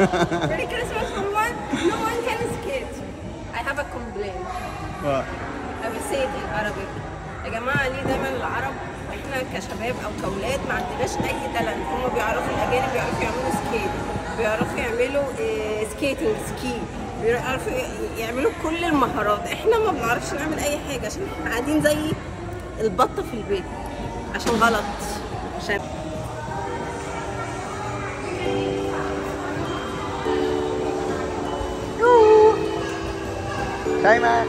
Ridiculous from one, no one can escape. I have a complaint. What? I will say it in Arabic. يا جماعة ليه دايما العرب احنا كشباب او كاولاد ما عندناش اي تالنت. هم بيعرفوا الاجانب بيعرفوا يعملوا سكيت، بيعرفوا يعملوا سكيتنج سكي، بيعرفوا يعملوا كل المهارات. احنا ما بنعرفش نعمل اي حاجة عشان احنا قاعدين زي البطة في البيت. عشان غلط شاب. Simon.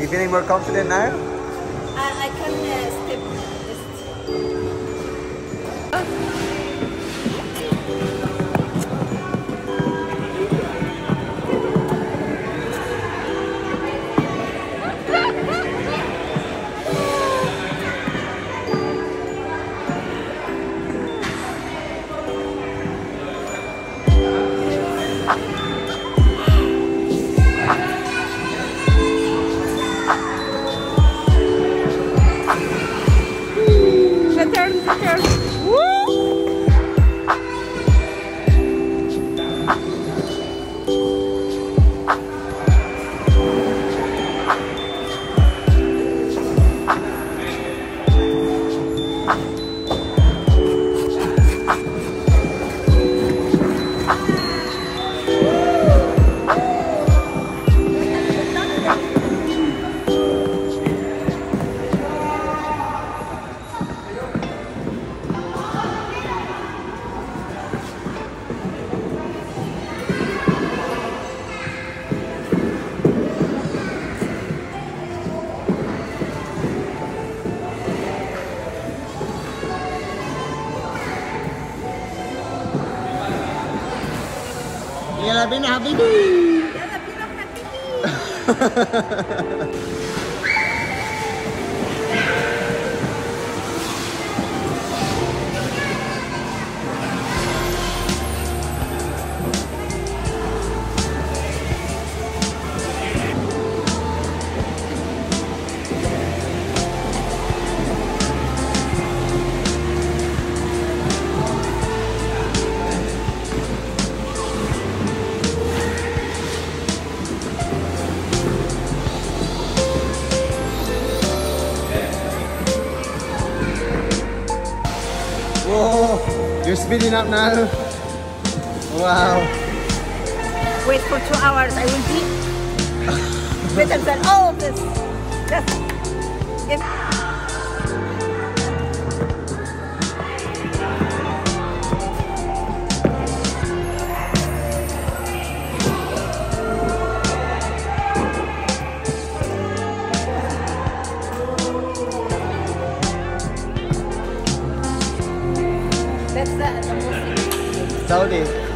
You feeling more confident now? I can step this. يلا بينا حبيبي يلا بينا حبيبي Whoa, you're speeding up now. Wow. Wait for 2 hours, I will be better than all of this. Just give. That's the most important. Saudi.